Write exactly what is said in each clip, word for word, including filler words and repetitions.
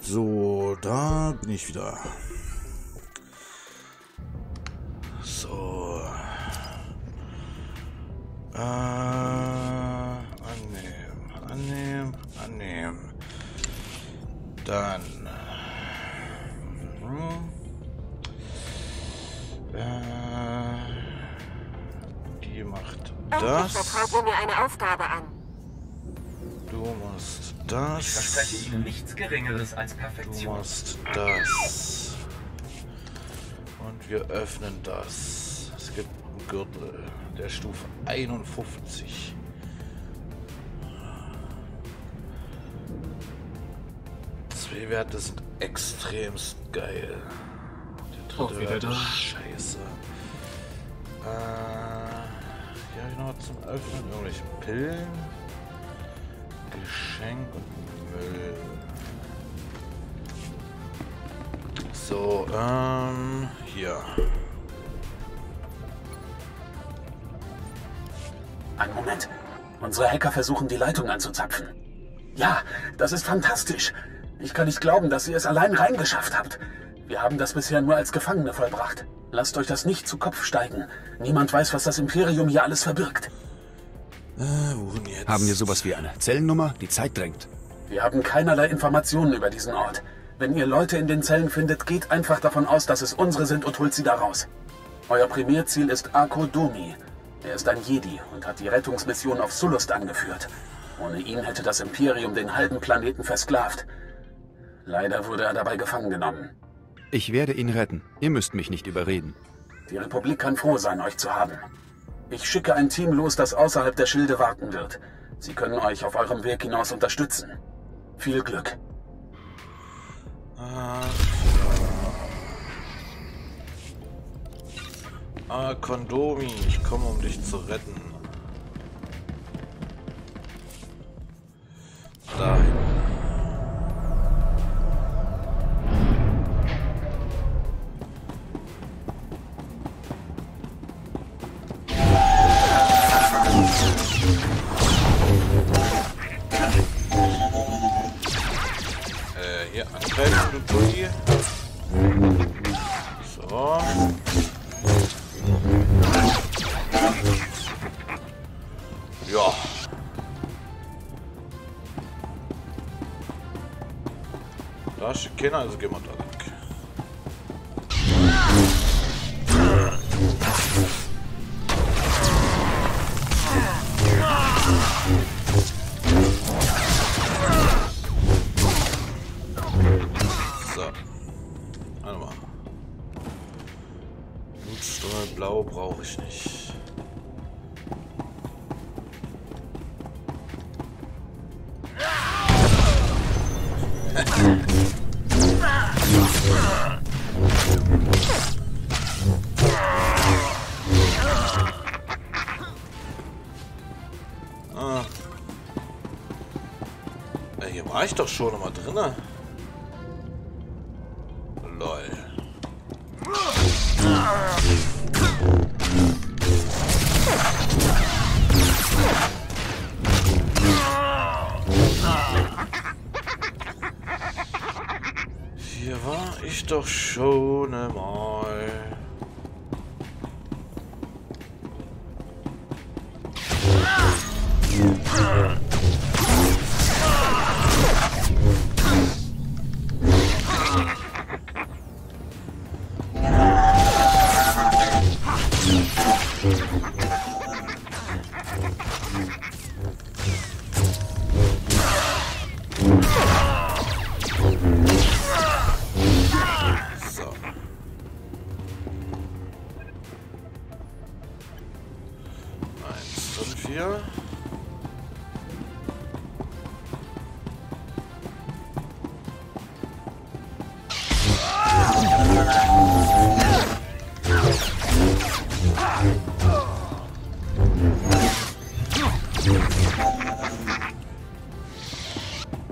So, da bin ich wieder. So. Äh, annehmen, annehmen, annehmen. Dann. Äh, die macht das. Ich vertraue mir eine Aufgabe an. Du machst das. Ich verspreche Ihnen nichts Geringeres als Perfektion. Du machst das. Und wir öffnen das. Es gibt einen Gürtel der Stufe einundfünfzig. Zwei Werte sind extremst geil. Der dritte Wert ist scheiße. Äh, hier habe ich noch zum Öffnen irgendwelche Pillen. Geschenk und Müll. So, ähm, hier. Einen Moment. Unsere Hacker versuchen, die Leitung anzuzapfen. Ja, das ist fantastisch. Ich kann nicht glauben, dass ihr es allein reingeschafft habt. Wir haben das bisher nur als Gefangene vollbracht. Lasst euch das nicht zu Kopf steigen. Niemand weiß, was das Imperium hier alles verbirgt. Äh, wohin jetzt? Haben wir sowas wie eine Zellennummer? Die Zeit drängt. Wir haben keinerlei Informationen über diesen Ort. Wenn ihr Leute in den Zellen findet, geht einfach davon aus, dass es unsere sind und holt sie da raus. Euer Primärziel ist Akko Domi. Er ist ein Jedi und hat die Rettungsmission auf Sullust angeführt. Ohne ihn hätte das Imperium den halben Planeten versklavt. Leider wurde er dabei gefangen genommen. Ich werde ihn retten. Ihr müsst mich nicht überreden. Die Republik kann froh sein, euch zu haben. Ich schicke ein Team los, das außerhalb der Schilde warten wird. Sie können euch auf eurem Weg hinaus unterstützen. Viel Glück. Ah, Kondomi, ich komme, um dich zu retten. Dahin. So. Ja. Da schickt keiner, also gehen wir da weg. Blau brauche ich nicht. Ah. Ja, hier war ich doch schon nochmal drinne. Doch schon einmal.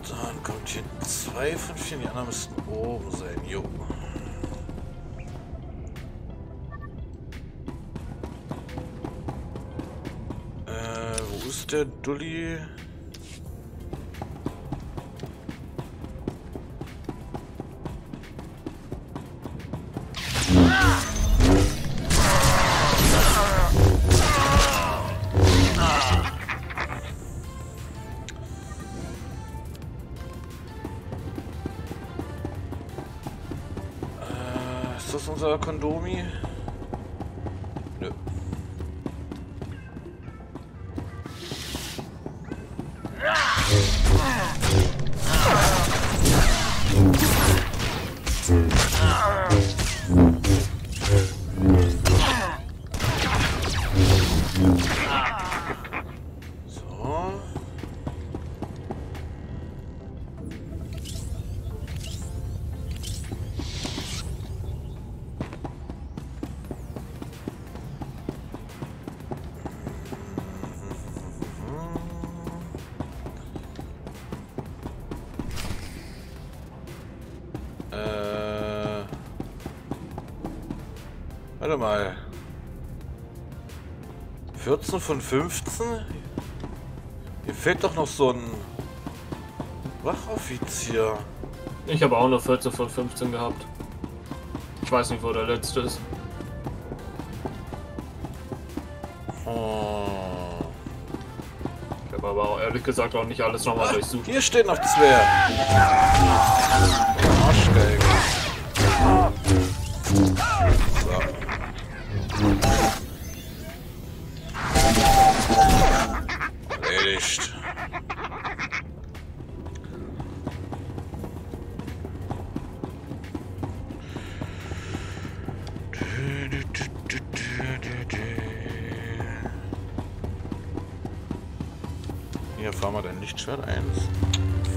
Dann kommt hier zwei von vier, die anderen müssten oben sein, jo. der Dulli. Kondomi? Nö. So. Warte mal. vierzehn von fünfzehn? Hier fehlt doch noch so ein Wachoffizier. Ich habe auch nur vierzehn von fünfzehn gehabt. Ich weiß nicht, wo der letzte ist. Oh. Ich habe aber auch ehrlich gesagt auch nicht alles nochmal durchsucht. Hier stehen noch zwei. Arschgeigen. Erledigt. Hier fahren wir dein Lichtschwert ein.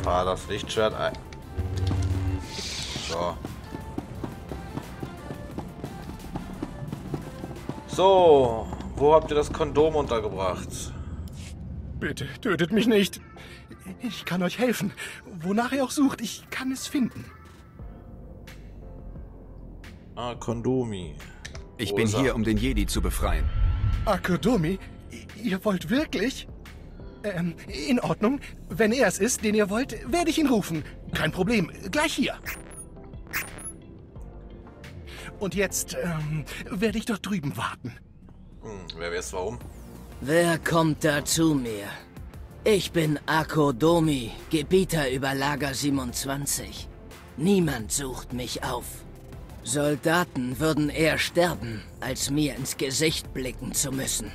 Fahr das Lichtschwert ein. So. So, wo habt ihr das Kondom untergebracht? Bitte tötet mich nicht. Ich kann euch helfen. Wonach ihr auch sucht, ich kann es finden. Ah, Kondomi. Ich bin hier, um den Jedi zu befreien. Akko Domi? Ihr wollt wirklich? Ähm, in Ordnung. Wenn er es ist, den ihr wollt, werde ich ihn rufen. Kein Problem. Gleich hier. Und jetzt ähm, werde ich doch drüben warten. Hm, wer weiß warum? Wer kommt da zu mir? Ich bin Akko Domi, Gebieter über Lager siebenundzwanzig. Niemand sucht mich auf. Soldaten würden eher sterben, als mir ins Gesicht blicken zu müssen.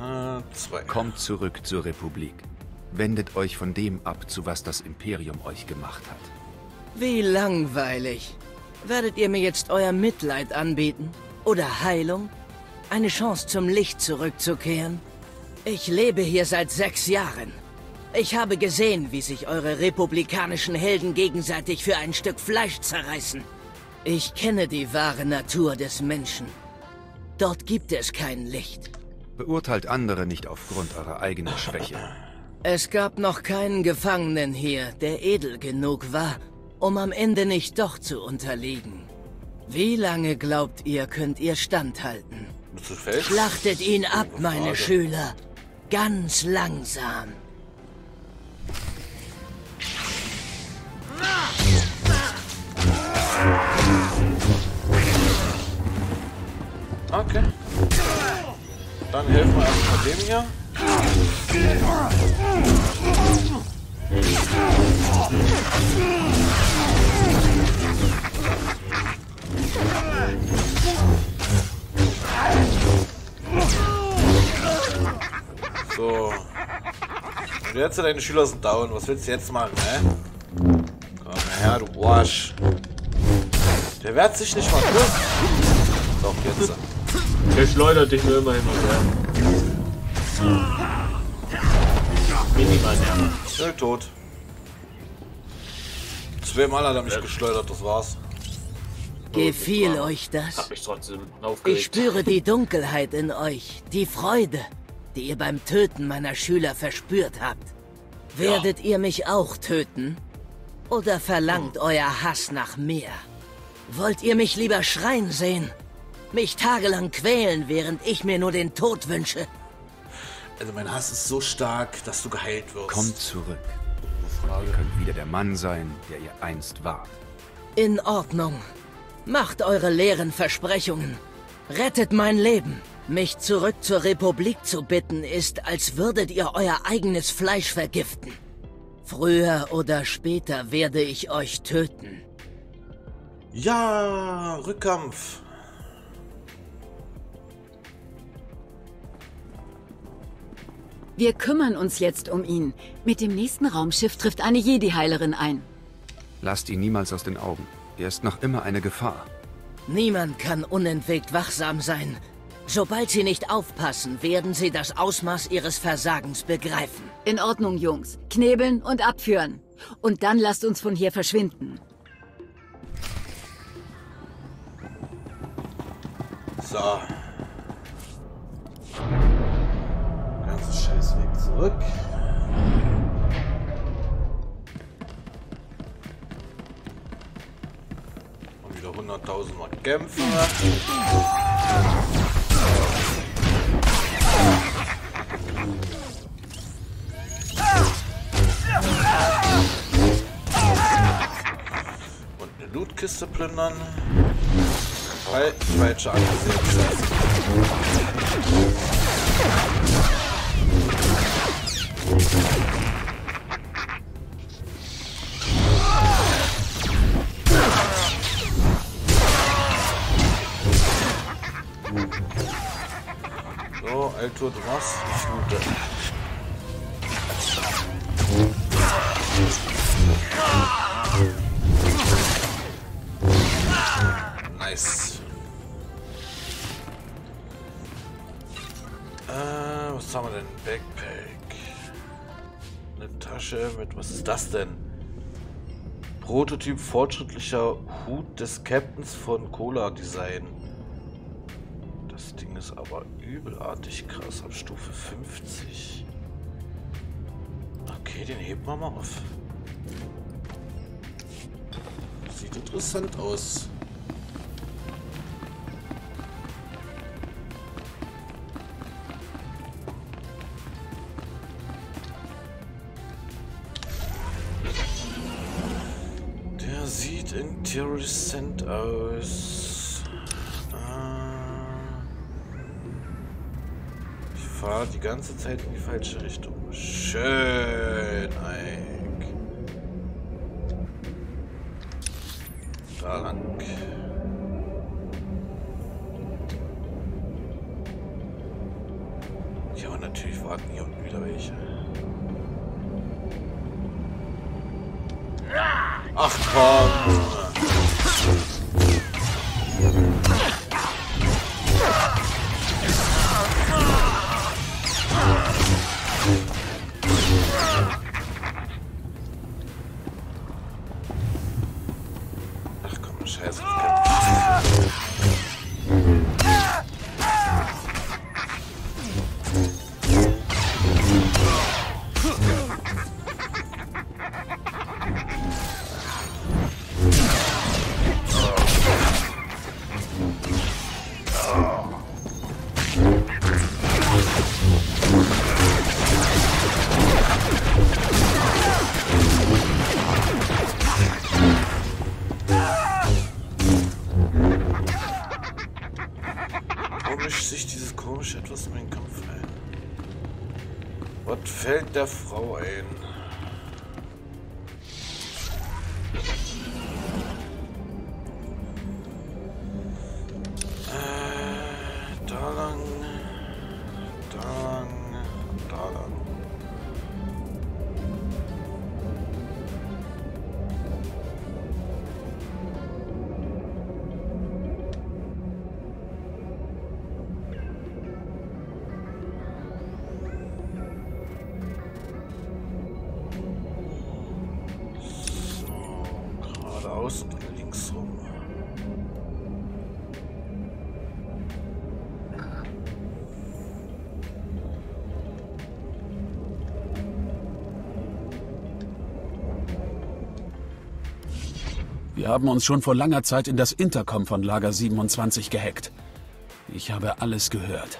Äh, zwei. Kommt zurück zur Republik. Wendet euch von dem ab, zu was das Imperium euch gemacht hat. Wie langweilig. Werdet ihr mir jetzt euer Mitleid anbieten? Oder Heilung? Eine Chance zum Licht zurückzukehren? Ich lebe hier seit sechs Jahren. Ich habe gesehen, wie sich eure republikanischen Helden gegenseitig für ein Stück Fleisch zerreißen. Ich kenne die wahre Natur des Menschen. Dort gibt es kein Licht. Beurteilt andere nicht aufgrund eurer eigenen Schwäche. Es gab noch keinen Gefangenen hier, der edel genug war, um am Ende nicht doch zu unterliegen. Wie lange glaubt ihr, könnt ihr standhalten? Schlachtet ihn ab, meine Schüler. Ganz langsam. Okay. Dann helfen wir erstmal dem hier. So. Und jetzt, deine Schüler sind down. Was willst du jetzt machen, ne? Komm her, du Wasch. Der wehrt sich nicht mal durch. Doch, jetzt. Der schleudert dich nur immer hin und her. Minimal nerven. Schnell tot. Zweimal hat er mich geschleudert, das war's. Gefiel euch das? Hab mich trotzdem aufgeregt. Ich spüre die Dunkelheit in euch, die Freude, die ihr beim Töten meiner Schüler verspürt habt. Werdet ja. ihr mich auch töten? Oder verlangt hm. euer Hass nach mir? Wollt ihr mich lieber schreien sehen? Mich tagelang quälen, während ich mir nur den Tod wünsche? Also mein Hass ist so stark, dass du geheilt wirst. Kommt zurück. Ihr könnt wieder der Mann sein, der ihr einst war. In Ordnung. Macht eure leeren Versprechungen. Rettet mein Leben. Mich zurück zur Republik zu bitten, ist, als würdet ihr euer eigenes Fleisch vergiften. Früher oder später werde ich euch töten. Ja, Rückkampf. Wir kümmern uns jetzt um ihn. Mit dem nächsten Raumschiff trifft eine Jedi-Heilerin ein. Lasst ihn niemals aus den Augen. Er ist noch immer eine Gefahr. Niemand kann unentwegt wachsam sein. Sobald sie nicht aufpassen, werden sie das Ausmaß ihres Versagens begreifen. In Ordnung, Jungs. Knebeln und abführen. Und dann lasst uns von hier verschwinden. So. Scheißweg zurück. Und wieder hunderttausend Mal kämpfen. Und eine Lootkiste plündern. Weil falsche angesetzt. So, Alter, du machst Flute. Nice. Äh, was haben wir denn? Backpack. Tasche mit, was ist das denn? Prototyp fortschrittlicher Hut des Captains von Cola Design. Das Ding ist aber übelartig krass, ab Stufe fünfzig. Okay, den heben wir mal auf. Sieht interessant aus. Interessant aus. Ich fahre die ganze Zeit in die falsche Richtung. Schön, Eik. Da lang. Ja, und natürlich warten hier unten wieder welche. Ach komm! Fällt der Frau ein. Äh, da lang, da lang, da lang. Wir haben uns schon vor langer Zeit in das Intercom von Lager siebenundzwanzig gehackt. Ich habe alles gehört.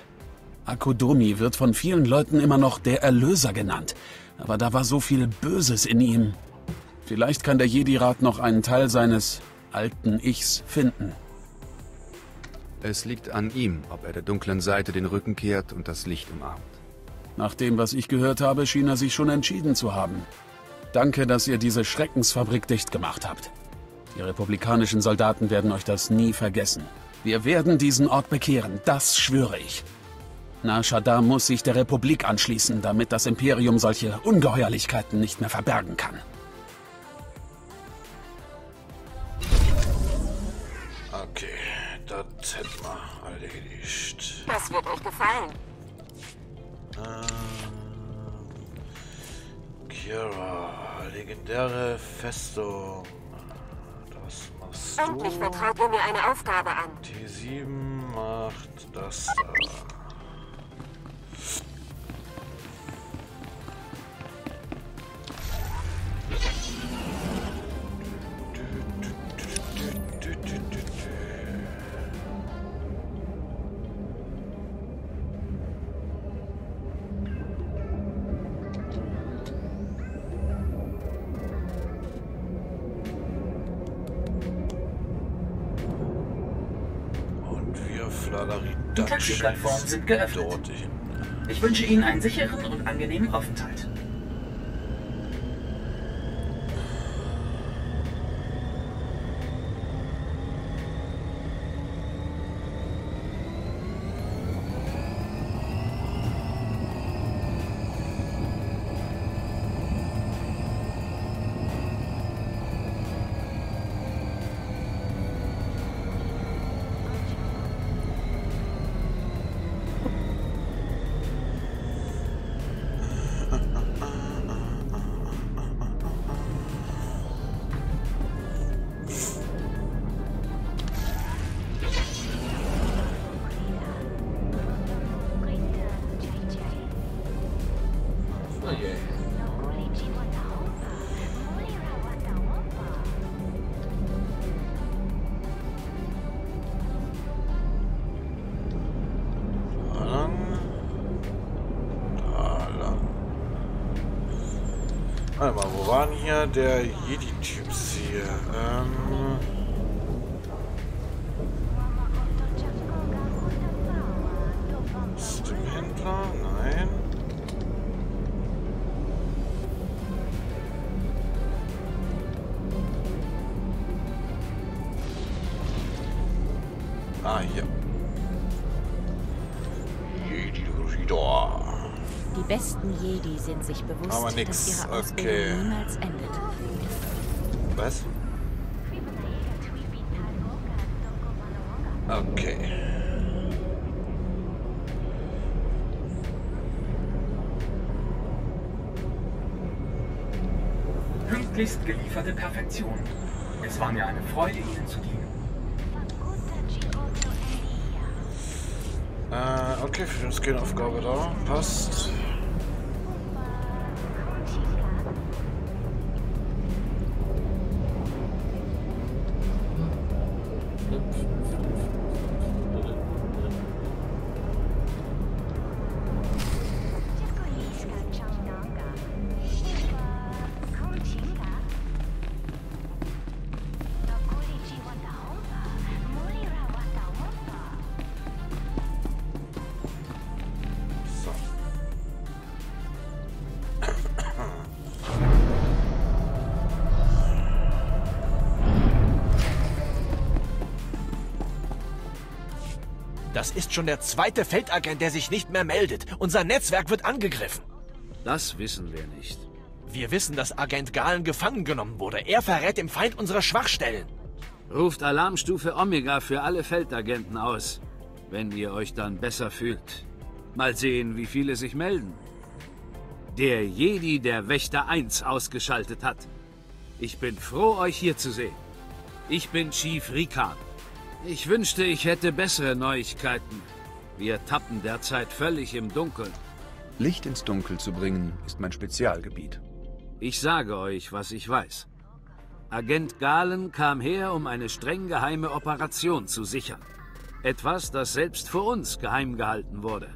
Akko Domi wird von vielen Leuten immer noch der Erlöser genannt, aber da war so viel Böses in ihm. Vielleicht kann der Jedi-Rat noch einen Teil seines alten Ichs finden. Es liegt an ihm, ob er der dunklen Seite den Rücken kehrt und das Licht umarmt. Nach dem, was ich gehört habe, schien er sich schon entschieden zu haben. Danke, dass ihr diese Schreckensfabrik dicht gemacht habt. Die republikanischen Soldaten werden euch das nie vergessen. Wir werden diesen Ort bekehren, das schwöre ich. Nar Shaddaa muss sich der Republik anschließen, damit das Imperium solche Ungeheuerlichkeiten nicht mehr verbergen kann. Okay, das hätten wir erledigt. Das wird euch gefallen. Ähm, Kira, legendäre Festung. Das machst du. Endlich vertraut ihr mir eine Aufgabe an. T sieben macht das da. Die Taxi-Plattformen sind geöffnet. Ich wünsche Ihnen einen sicheren und angenehmen Aufenthalt. Warte mal, wo waren hier der Jedi-Typs hier? Ähm... Ist der Händler? Nein. Ah, hier. Jedi-Rieder. Die besten Jedi sind sich bewusst, aber nix. Dass ihre Ausbildung okay. niemals endet. Was? Okay. Pünktlichst gelieferte Perfektion. Es war mir eine Freude, Ihnen zu dienen. Äh, okay, für die Skin-Aufgabe da. Passt. Das ist schon der zweite Feldagent, der sich nicht mehr meldet. Unser Netzwerk wird angegriffen. Das wissen wir nicht. Wir wissen, dass Agent Galen gefangen genommen wurde. Er verrät dem Feind unsere Schwachstellen. Ruft Alarmstufe Omega für alle Feldagenten aus, wenn ihr euch dann besser fühlt. Mal sehen, wie viele sich melden. Der Jedi, der Wächter eins ausgeschaltet hat. Ich bin froh, euch hier zu sehen. Ich bin Chief Rikan. Ich wünschte, ich hätte bessere Neuigkeiten. Wir tappen derzeit völlig im Dunkeln. Licht ins Dunkel zu bringen, ist mein Spezialgebiet. Ich sage euch, was ich weiß. Agent Galen kam her, um eine streng geheime Operation zu sichern. Etwas, das selbst für uns geheim gehalten wurde.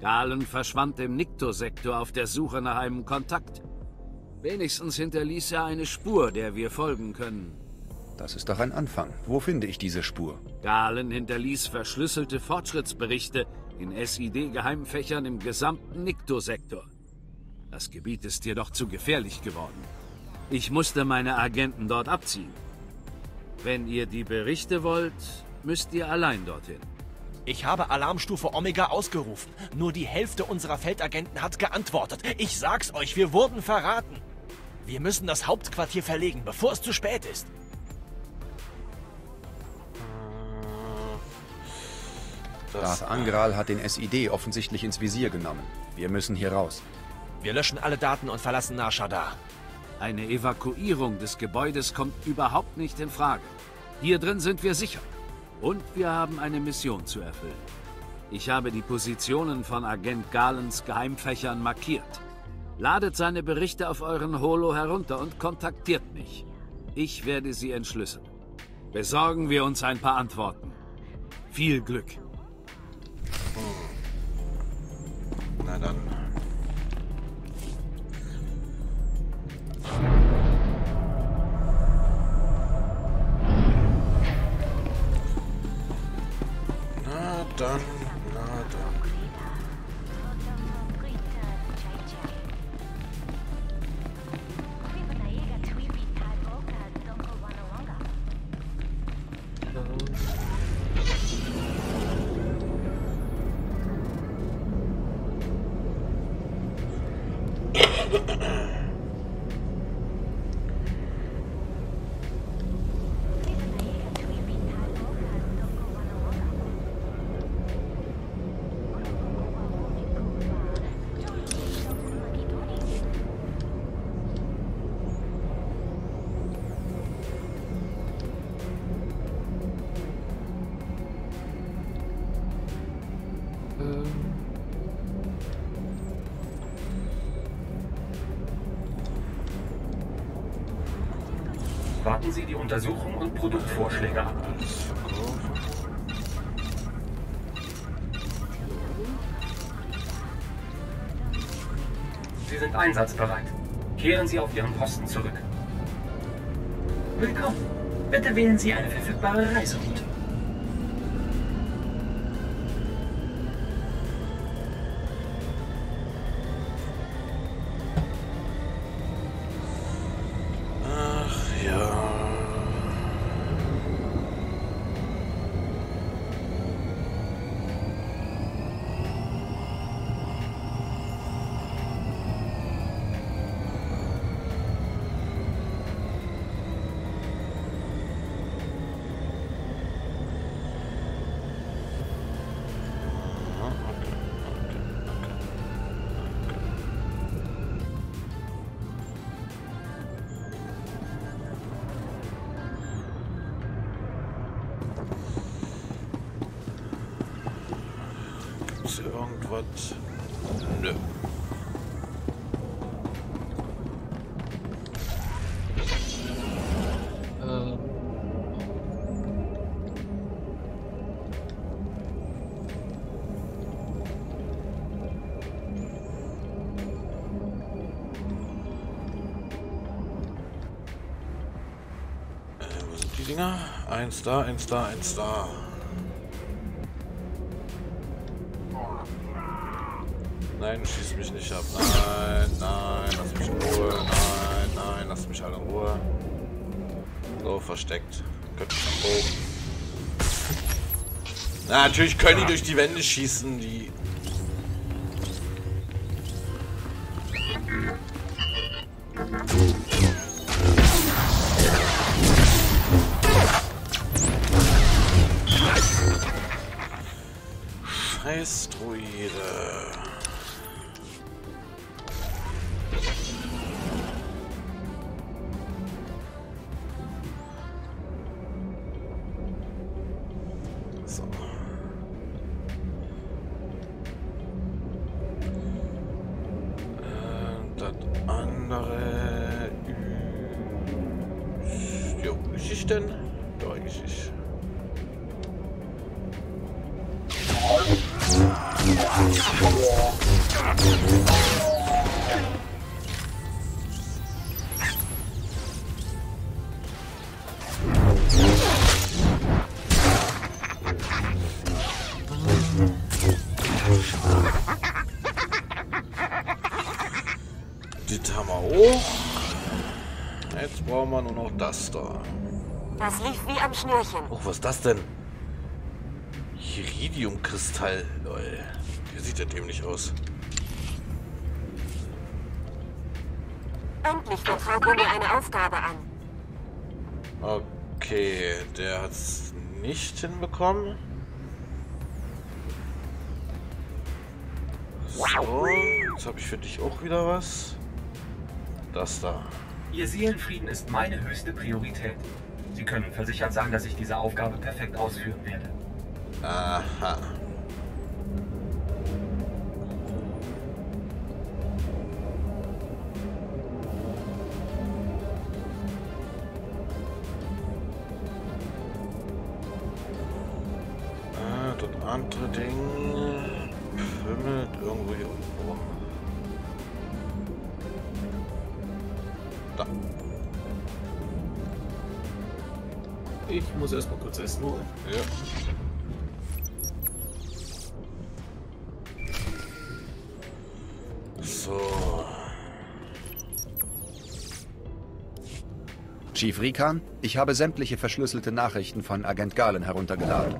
Galen verschwand im Niktosektor auf der Suche nach einem Kontakt. Wenigstens hinterließ er eine Spur, der wir folgen können. Das ist doch ein Anfang. Wo finde ich diese Spur? Galen hinterließ verschlüsselte Fortschrittsberichte in S I D-Geheimfächern im gesamten Niktosektor. Das Gebiet ist jedoch zu gefährlich geworden. Ich musste meine Agenten dort abziehen. Wenn ihr die Berichte wollt, müsst ihr allein dorthin. Ich habe Alarmstufe Omega ausgerufen. Nur die Hälfte unserer Feldagenten hat geantwortet. Ich sag's euch, wir wurden verraten. Wir müssen das Hauptquartier verlegen, bevor es zu spät ist. Darth Angral hat den S I D offensichtlich ins Visier genommen. Wir müssen hier raus. Wir löschen alle Daten und verlassen Nar Shaddaa. Eine Evakuierung des Gebäudes kommt überhaupt nicht in Frage. Hier drin sind wir sicher. Und wir haben eine Mission zu erfüllen. Ich habe die Positionen von Agent Galens Geheimfächern markiert. Ladet seine Berichte auf euren Holo herunter und kontaktiert mich. Ich werde sie entschlüsseln. Besorgen wir uns ein paar Antworten. Viel Glück. Oh. Na dann. Na dann. Warten Sie die Untersuchung und Produktvorschläge ab. Sie sind einsatzbereit. Kehren Sie auf Ihren Posten zurück. Willkommen. Bitte wählen Sie eine verfügbare Reiseroute. Irgendwas? Nö. Ähm. Äh, wo sind die Dinger? Eins da, eins da, eins da. Nein, schieß mich nicht ab. Nein, nein, lass mich in Ruhe. Nein, nein, lass mich alle in Ruhe. So, versteckt. Könnte ich nach oben. Na, natürlich können die durch die Wände schießen, die... Scheiß Druide. Thank you. Das haben wir auch. Jetzt brauchen wir nur noch das da. Das lief wie am Schnürchen. Oh, was ist das denn? Hieridiumkristall, lol. Wie sieht der dämlich aus? Endlich vertraut mir eine Aufgabe an. Okay, der hat's nicht hinbekommen. So, jetzt habe ich für dich auch wieder was. Das da. Ihr Seelenfrieden ist meine höchste Priorität. Sie können versichert sein, dass ich diese Aufgabe perfekt ausführen werde. Aha. Ah, das andere Ding pimmelt irgendwo hier unten rum. Da. Ich muss erstmal kurz essen holen. Ja. Chief Rikan, ich habe sämtliche verschlüsselte Nachrichten von Agent Galen heruntergeladen.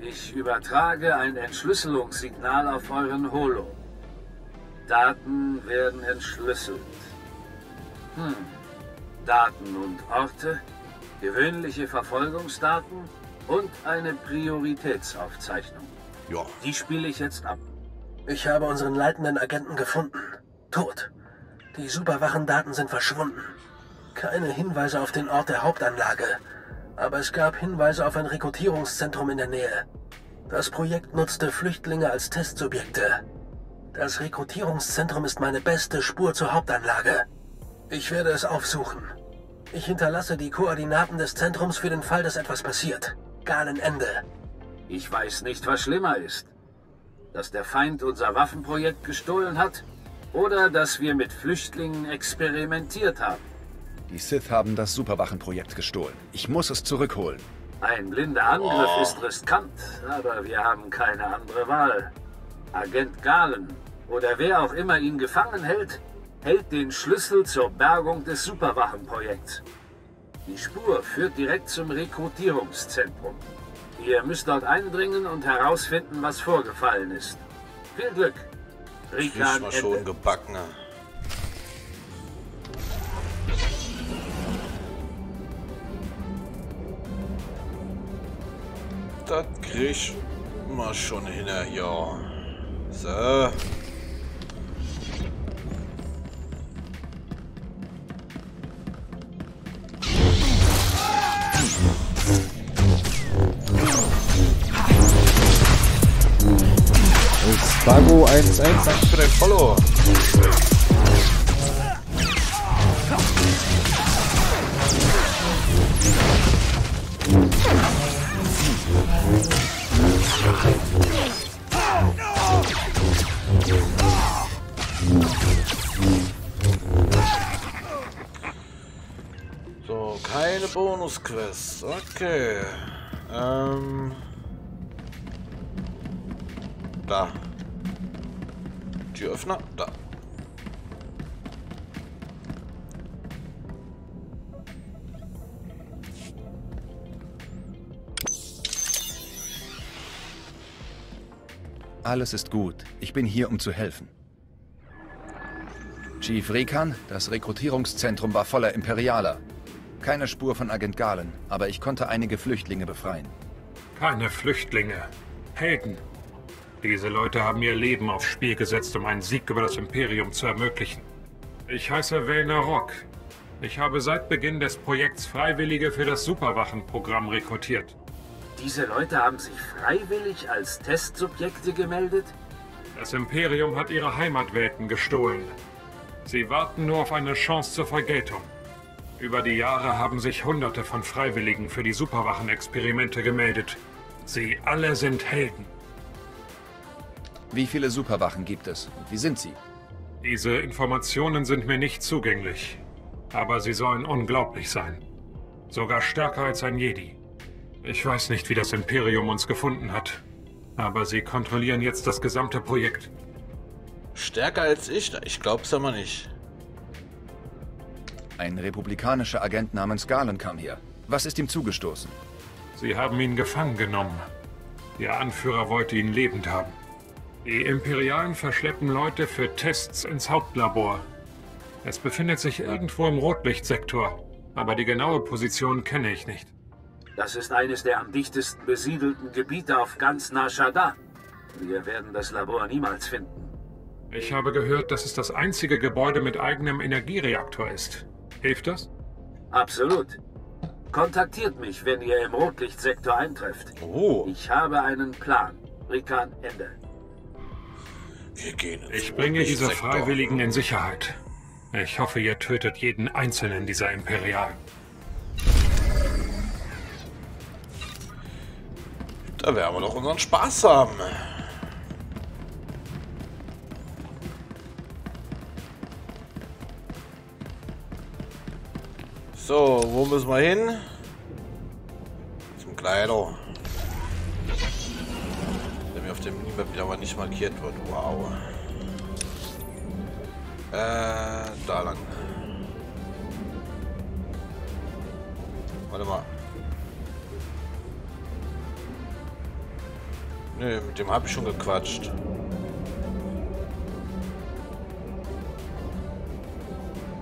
Ich übertrage ein Entschlüsselungssignal auf euren Holo. Daten werden entschlüsselt. Hm. Daten und Orte, gewöhnliche Verfolgungsdaten und eine Prioritätsaufzeichnung. Ja. Die spiele ich jetzt ab. Ich habe unseren leitenden Agenten gefunden. Tot. Die Superwachendaten sind verschwunden. Keine Hinweise auf den Ort der Hauptanlage, aber es gab Hinweise auf ein Rekrutierungszentrum in der Nähe. Das Projekt nutzte Flüchtlinge als Testsubjekte. Das Rekrutierungszentrum ist meine beste Spur zur Hauptanlage. Ich werde es aufsuchen. Ich hinterlasse die Koordinaten des Zentrums für den Fall, dass etwas passiert. Galenende. Ich weiß nicht, was schlimmer ist. Dass der Feind unser Waffenprojekt gestohlen hat oder dass wir mit Flüchtlingen experimentiert haben. Die Sith haben das Superwachenprojekt gestohlen. Ich muss es zurückholen. Ein blinder Angriff oh. ist riskant, aber wir haben keine andere Wahl. Agent Galen oder wer auch immer ihn gefangen hält, hält den Schlüssel zur Bergung des Superwachenprojekts. Die Spur führt direkt zum Rekrutierungszentrum. Ihr müsst dort eindringen und herausfinden, was vorgefallen ist. Viel Glück. Rikan war schon gebacken. Das krieg ich mal schon hin, ja. So. Lager eins eins, danke für den Follow. So, keine Bonusquests. Okay. Ähm. Da. Türöffner. Da. Alles ist gut. Ich bin hier, um zu helfen. Chief Rikan, das Rekrutierungszentrum war voller Imperialer. Keine Spur von Agent Galen, aber ich konnte einige Flüchtlinge befreien. Keine Flüchtlinge. Helden. Diese Leute haben ihr Leben aufs Spiel gesetzt, um einen Sieg über das Imperium zu ermöglichen. Ich heiße Velner Rock. Ich habe seit Beginn des Projekts Freiwillige für das Superwachenprogramm rekrutiert. Diese Leute haben sich freiwillig als Testsubjekte gemeldet? Das Imperium hat ihre Heimatwelten gestohlen. Sie warten nur auf eine Chance zur Vergeltung. Über die Jahre haben sich Hunderte von Freiwilligen für die Superwachen-Experimente gemeldet. Sie alle sind Helden. Wie viele Superwachen gibt es und wie sind sie? Diese Informationen sind mir nicht zugänglich, aber sie sollen unglaublich sein. Sogar stärker als ein Jedi. Ich weiß nicht, wie das Imperium uns gefunden hat, aber sie kontrollieren jetzt das gesamte Projekt. Stärker als ich? Ich glaub's aber nicht. Ein republikanischer Agent namens Galen kam hier. Was ist ihm zugestoßen? Sie haben ihn gefangen genommen. Ihr Anführer wollte ihn lebend haben. Die Imperialen verschleppen Leute für Tests ins Hauptlabor. Es befindet sich irgendwo im Rotlichtsektor, aber die genaue Position kenne ich nicht. Das ist eines der am dichtesten besiedelten Gebiete auf ganz Nar Shaddaa. Wir werden das Labor niemals finden. Ich habe gehört, dass es das einzige Gebäude mit eigenem Energiereaktor ist. Hilft das? Absolut. Kontaktiert mich, wenn ihr im Rotlichtsektor eintrefft. Oh. Ich habe einen Plan. Rikan, Ende. Wir gehen ins Ich bringe diese Freiwilligen in Sicherheit. Ich hoffe, ihr tötet jeden einzelnen dieser Imperialen. Da werden wir doch unseren Spaß haben. So, wo müssen wir hin? Zum Kleider. Der mir auf dem Minimap wieder aber nicht markiert wird. Wow. Äh, da lang. Warte mal. Nö, mit dem habe ich schon gequatscht.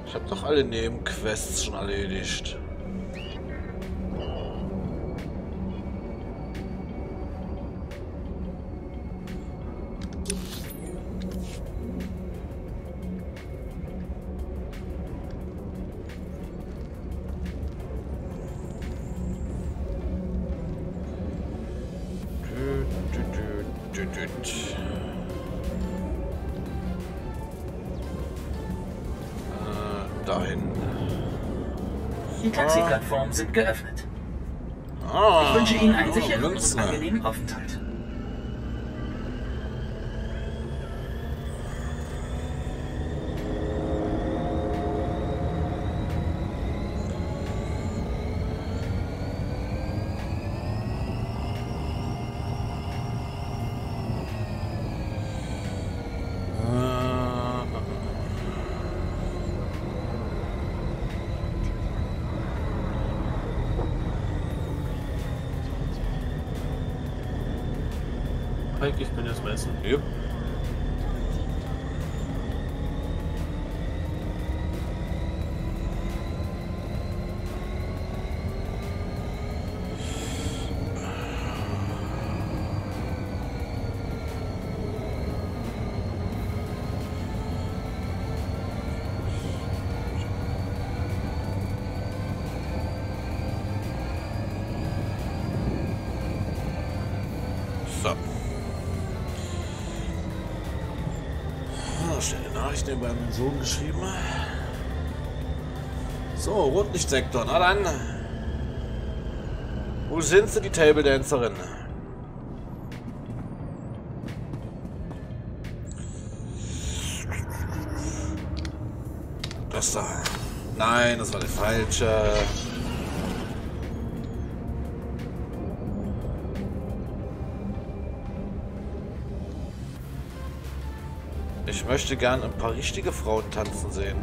Ich habe doch alle Nebenquests schon erledigt. Sind geöffnet. Ah, ich wünsche Ihnen einen sicheren oh, und angenehmen Aufenthalt. Ich bin jetzt mal essen. Yep. Den bei meinem Sohn geschrieben. So, Rotlichtsektor, na dann. Wo sind sie, die Table Dancerin? Das da. Nein, das war der falsche. Ich möchte gern ein paar richtige Frauen tanzen sehen.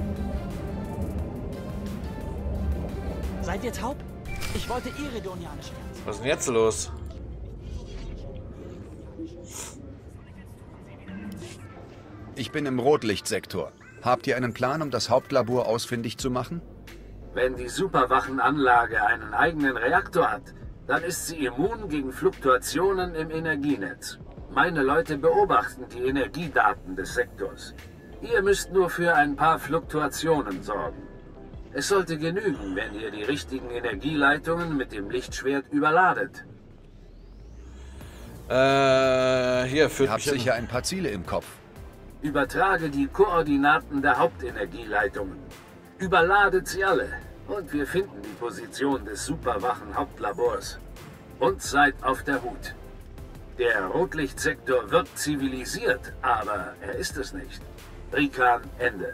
Seid ihr taub? Ich wollte Iridonianer tanzen. Was ist denn jetzt los? Ich bin im Rotlichtsektor. Habt ihr einen Plan, um das Hauptlabor ausfindig zu machen? Wenn die Superwachenanlage einen eigenen Reaktor hat, dann ist sie immun gegen Fluktuationen im Energienetz. Meine Leute beobachten die Energiedaten des Sektors. Ihr müsst nur für ein paar Fluktuationen sorgen. Es sollte genügen, wenn ihr die richtigen Energieleitungen mit dem Lichtschwert überladet. Äh, hier führt mich sicher ja ein paar Ziele im Kopf. Übertrage die Koordinaten der Hauptenergieleitungen. Überladet sie alle und wir finden die Position des Superwachen-Hauptlabors. Und seid auf der Hut. Der Rotlichtsektor wirkt zivilisiert, aber er ist es nicht. Rikan, Ende.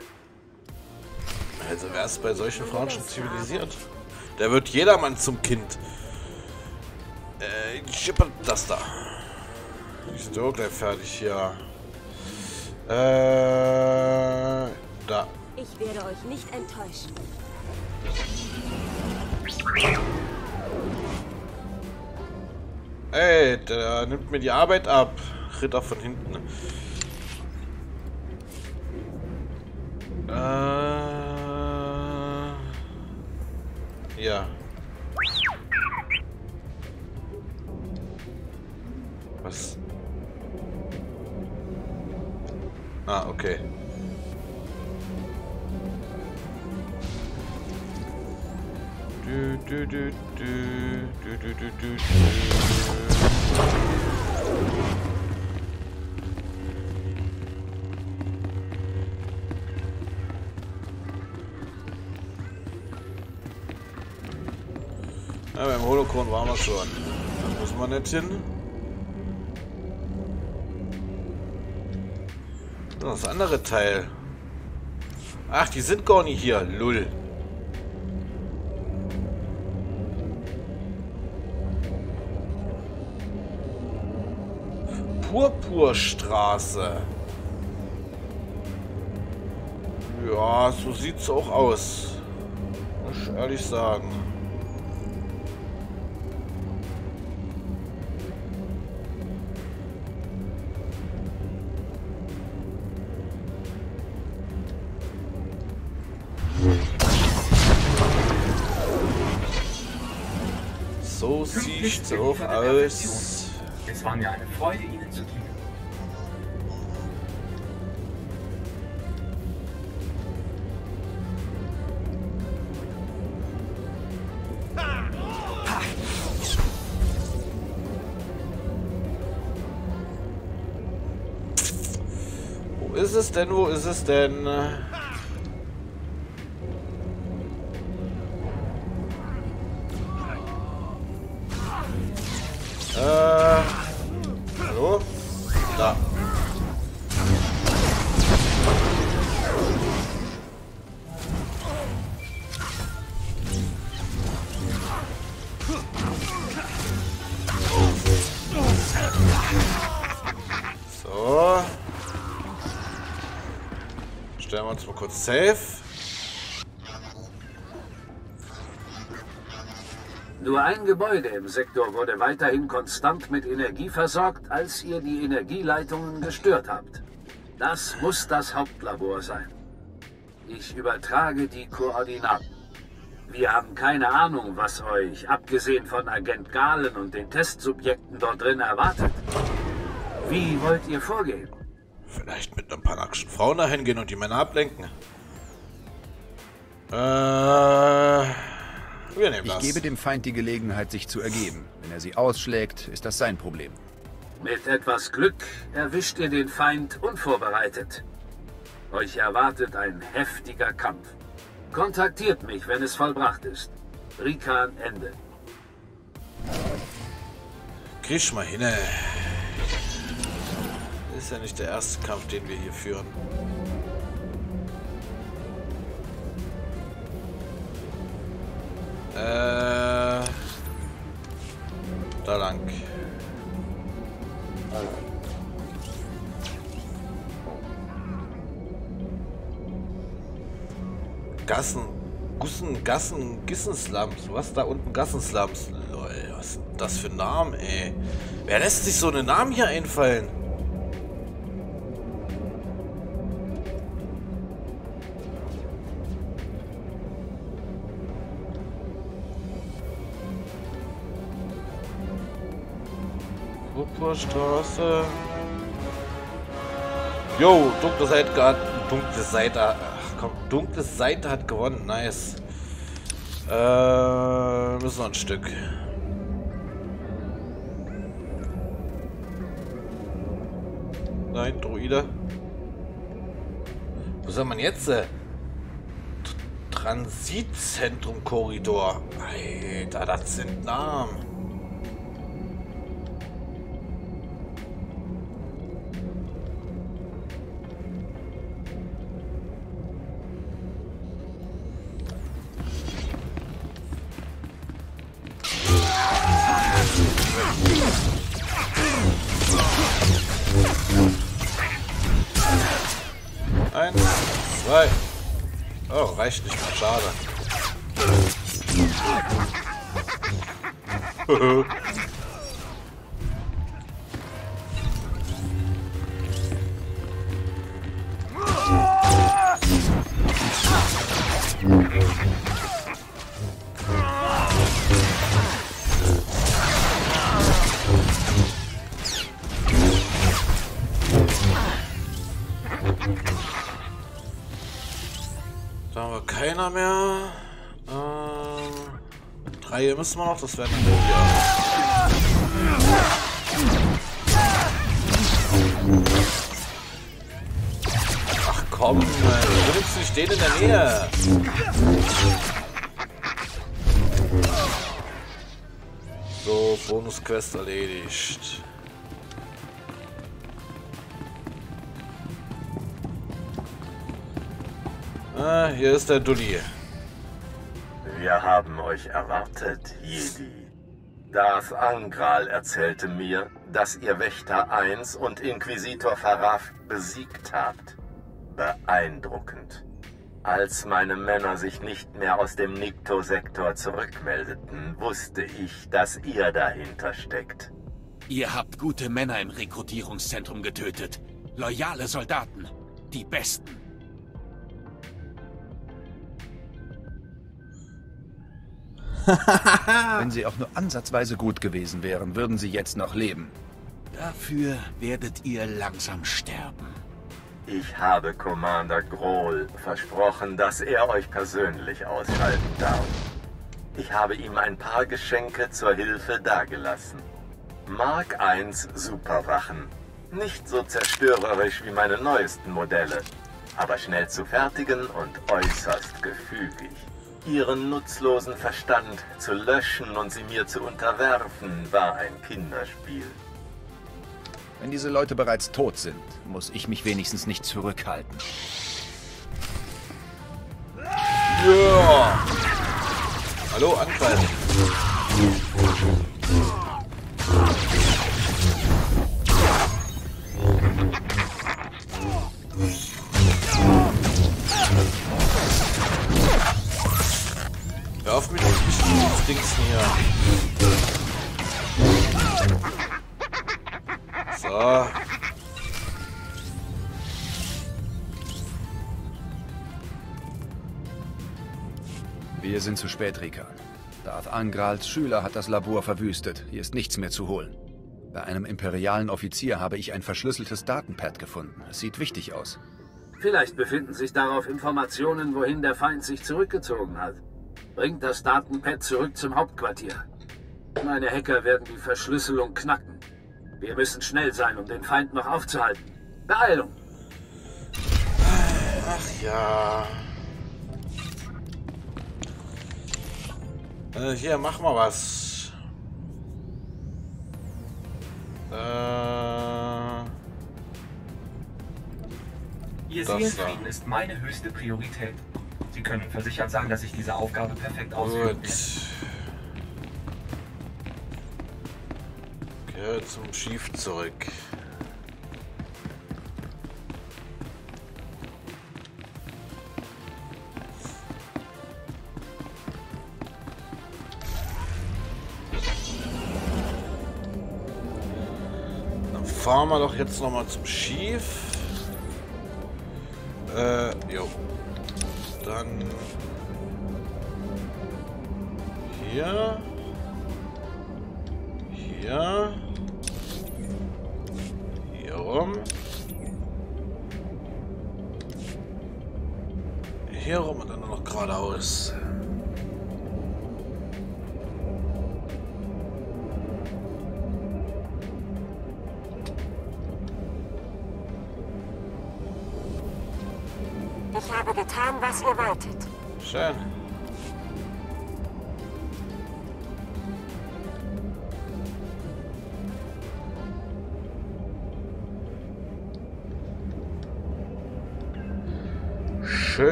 Also wer ist bei solchen Frauen schon zivilisiert? Der wird jedermann zum Kind. Äh, ich schippe das da. Ist doch gleich fertig hier. Äh, da. Ich werde euch nicht enttäuschen. Ey, der nimmt mir die Arbeit ab. Ritter von hinten. Äh, ja. Was? Ah, okay. Du, du, du, du, du, du, du, du, du. Ja, beim Holocron waren wir schon. Da muss man nicht hin. Das andere Teil. Ach, die sind gar nicht hier. Lull. Purpurstraße. Ja, so sieht's auch aus. Muss ich ehrlich sagen. So sieht's auch aus. Es war mir eine Freude, Ihnen zu dienen. Wo ist es denn? Wo ist es denn? Stellen wir uns mal kurz safe. Nur ein Gebäude im Sektor wurde weiterhin konstant mit Energie versorgt, als ihr die Energieleitungen gestört habt. Das muss das Hauptlabor sein. Ich übertrage die Koordinaten. Wir haben keine Ahnung, was euch, abgesehen von Agent Galen und den Testsubjekten dort drin, erwartet. Wie wollt ihr vorgehen? Vielleicht mit ein paar nackten Frauen dahin gehen und die Männer ablenken. Äh, wir nehmen das. Ich gebe dem Feind die Gelegenheit, sich zu ergeben. Wenn er sie ausschlägt, ist das sein Problem. Mit etwas Glück erwischt ihr den Feind unvorbereitet. Euch erwartet ein heftiger Kampf. Kontaktiert mich, wenn es vollbracht ist. Rikan, Ende. Krieg's mal hin, ey. Ist ja nicht der erste Kampf, den wir hier führen. Äh, da lang. Gassen, Gussen, Gassen, Gissenslums. Was da unten? Gassenslums. Lol, was ist das für ein Name, ey? Wer lässt sich so einen Namen hier einfallen? Straße. Jo, dunkle Seite hat dunkle Seite. Ach komm, dunkle Seite hat gewonnen. Nice. Äh, müssen wir ein Stück. Nein, Druide. Wo soll man jetzt? Äh? Transitzentrum Korridor. Alter, das sind Namen. Ein, zwei. Oh, reicht nicht mehr. Schade. Da haben wir keiner mehr. Ähm, drei hier müssen wir noch, das werden wir hier. Ach komm, du willst nicht stehen in der Nähe. So, Bonusquest erledigt. Ah, hier ist der Dulli. Wir haben euch erwartet, Jedi. Darth Angral erzählte mir, dass ihr Wächter eins und Inquisitor Farraf besiegt habt. Beeindruckend. Als meine Männer sich nicht mehr aus dem Niktosektor zurückmeldeten, wusste ich, dass ihr dahinter steckt. Ihr habt gute Männer im Rekrutierungszentrum getötet. Loyale Soldaten. Die Besten. Wenn sie auch nur ansatzweise gut gewesen wären, würden sie jetzt noch leben. Dafür werdet ihr langsam sterben. Ich habe Commander Grohl versprochen, dass er euch persönlich ausschalten darf. Ich habe ihm ein paar Geschenke zur Hilfe dagelassen. Mark eins Superwachen. Nicht so zerstörerisch wie meine neuesten Modelle, aber schnell zu fertigen und äußerst gefügig. Ihren nutzlosen Verstand zu löschen und sie mir zu unterwerfen, war ein Kinderspiel. Wenn diese Leute bereits tot sind, muss ich mich wenigstens nicht zurückhalten. Ja. Hallo, angreifen. Hör auf mit diesen Dingsen hier. So. Wir sind zu spät, Rikan. Darth Angrals Schüler hat das Labor verwüstet. Hier ist nichts mehr zu holen. Bei einem imperialen Offizier habe ich ein verschlüsseltes Datenpad gefunden. Es sieht wichtig aus. Vielleicht befinden sich darauf Informationen, wohin der Feind sich zurückgezogen hat. Bringt das Datenpad zurück zum Hauptquartier. Meine Hacker werden die Verschlüsselung knacken. Wir müssen schnell sein, um den Feind noch aufzuhalten. Beeilung! Ach ja. Äh, hier, mach mal was. Äh, Ihr Seelenfrieden ist meine höchste Priorität. Sie können versichert sein, dass ich diese Aufgabe perfekt ausführen kann. Geh zum Schiff zurück. Dann fahren wir doch jetzt nochmal zum Schiff. Äh, jo. Dann hier, hier, hier rum, hier rum und dann nur noch geradeaus. Ich habe getan, was ihr wolltet. Schön.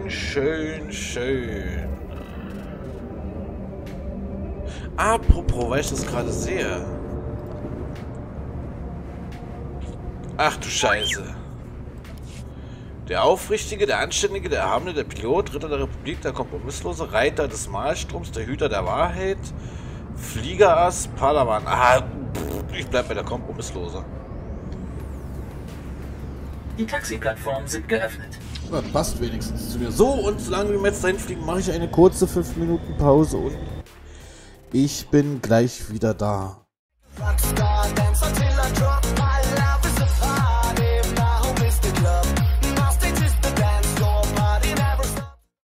Schön, schön, schön. Apropos, weil ich das gerade sehe. Ach du Scheiße. Der Aufrichtige, der Anständige, der Erhabene, der Pilot, Ritter der Republik, der Kompromisslose, Reiter des Mahlstroms, der Hüter der Wahrheit, Fliegerass, Palawan. Ah, ich bleib bei der Kompromisslose. Die Taxiplattformen sind geöffnet. Das passt wenigstens zu mir. So, und solange wir jetzt dahin fliegen, mache ich eine kurze fünf Minuten Pause und ich bin gleich wieder da.